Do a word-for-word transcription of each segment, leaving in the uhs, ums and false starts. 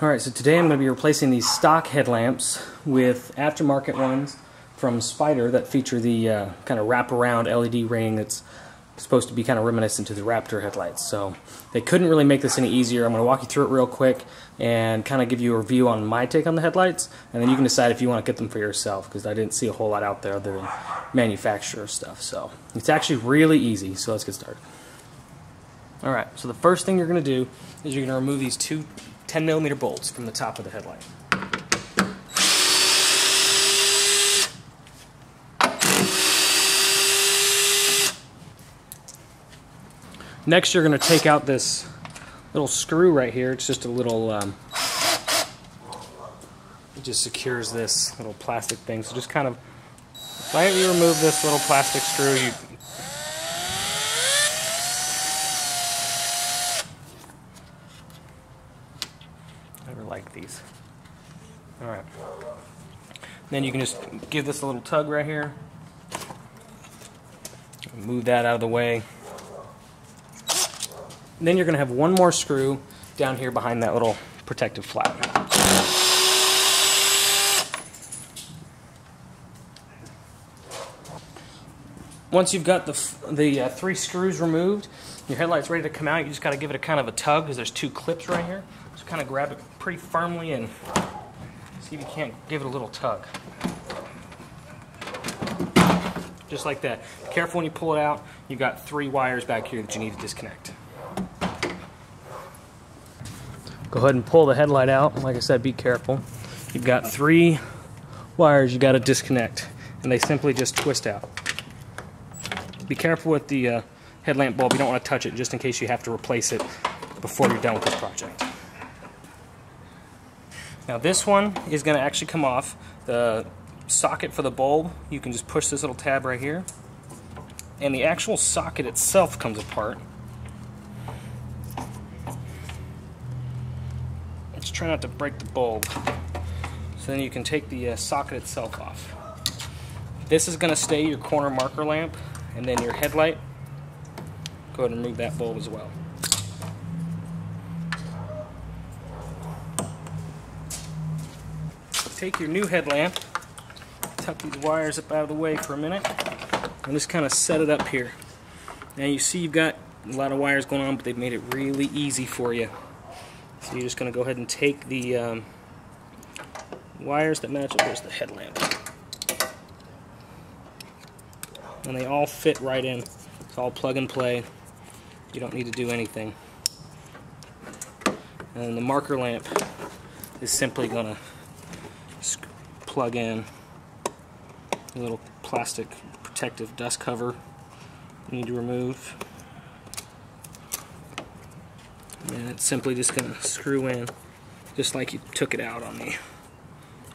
Alright, so today I'm going to be replacing these stock headlamps with aftermarket ones from Spyder that feature the uh, kind of wraparound L E D ring that's supposed to be kind of reminiscent to the Raptor headlights. So they couldn't really make this any easier. I'm going to walk you through it real quick and kind of give you a review on my take on the headlights, and then you can decide if you want to get them for yourself, because I didn't see a whole lot out there other than manufacturer stuff. So it's actually really easy, so let's get started. Alright, so the first thing you're going to do is you're going to remove these two ten millimeter bolts from the top of the headlight. Next, you're going to take out this little screw right here. It's just a little, um, it just secures this little plastic thing. So just kind of lightly remove this little plastic screw. You like these. Alright. Then you can just give this a little tug right here. Move that out of the way. And then you're going to have one more screw down here behind that little protective flap. Once you've got the, the uh, three screws removed, your headlight's ready to come out. You just got to give it a kind of a tug, because there's two clips right here. Just kind of grab it pretty firmly and see if you can't give it a little tug. Just like that. Be careful when you pull it out. You've got three wires back here that you need to disconnect. Go ahead and pull the headlight out. Like I said, be careful. You've got three wires you got to disconnect, and they simply just twist out. Be careful with the uh, headlamp bulb. You don't want to touch it, just in case you have to replace it before you're done with this project. Now this one is going to actually come off. The socket for the bulb, you can just push this little tab right here, and the actual socket itself comes apart. Just try not to break the bulb. So then you can take the uh, socket itself off. This is going to stay your corner marker lamp, and then your headlight. Go ahead and remove that bulb as well. Take your new headlamp, tuck these wires up out of the way for a minute, and just kind of set it up here. Now you see you've got a lot of wires going on, but they've made it really easy for you. So you're just going to go ahead and take the um, wires that match up. There's the headlamp. And they all fit right in. It's all plug and play. You don't need to do anything. And the marker lamp is simply going to plug in a little plastic protective dust cover you need to remove, and it's simply just going to screw in just like you took it out on the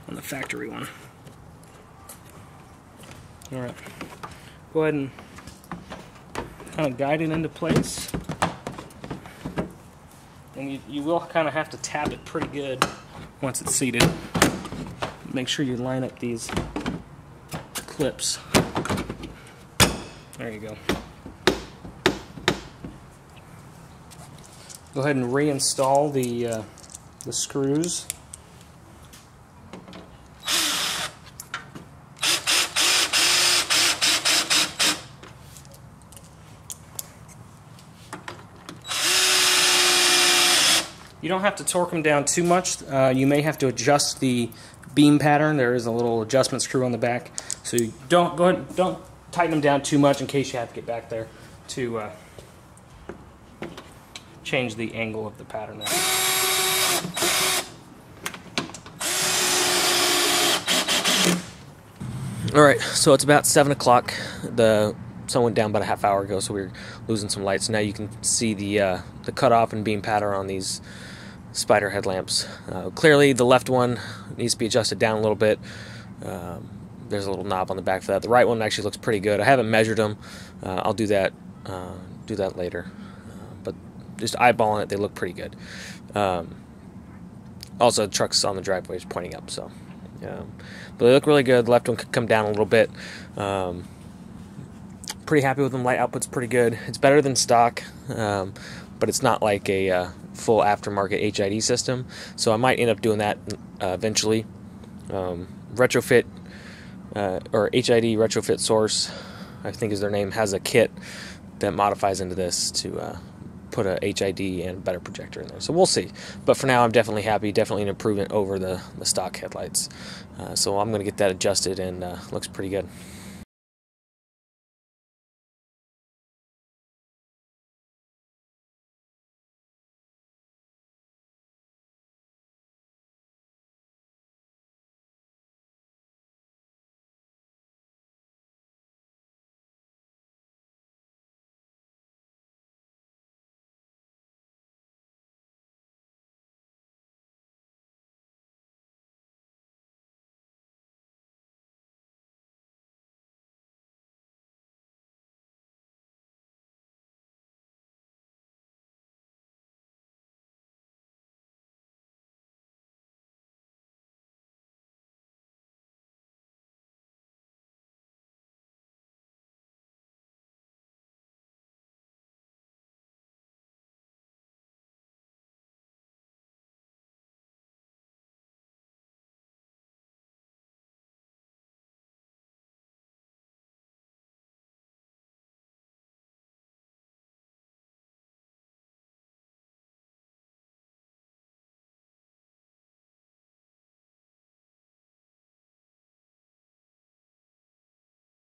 on the factory one. Alright, go ahead and kind of guide it into place, and you, you will kind of have to tap it pretty good once it's seated. Make sure you line up these clips. There you go. Go ahead and reinstall the uh, the screws. You don't have to torque them down too much. Uh, you may have to adjust the beam pattern. There is a little adjustment screw on the back, so you don't go ahead, don't tighten them down too much in case you have to get back there to uh, change the angle of the pattern. Alright, so it's about seven o'clock. The sun went down about a half hour ago, so we were losing some lights. Now you can see the, uh, the cutoff and beam pattern on these Spyder headlamps. Uh, clearly the left one needs to be adjusted down a little bit. Um, there's a little knob on the back for that. The right one actually looks pretty good. I haven't measured them. Uh, I'll do that uh, do that later. Uh, but just eyeballing it, they look pretty good. Um, also, the truck's on the driveway is pointing up, so um, but they look really good. The left one could come down a little bit. Um, pretty happy with them. Light output's pretty good. It's better than stock, um, but it's not like a uh, full aftermarket H I D system, so I might end up doing that uh, eventually. Um, retrofit uh, or H I D retrofit source, I think is their name, has a kit that modifies into this to uh, put a H I D and a better projector in there. So we'll see. But for now, I'm definitely happy, definitely an improvement over the, the stock headlights. Uh, so I'm going to get that adjusted, and uh, looks pretty good.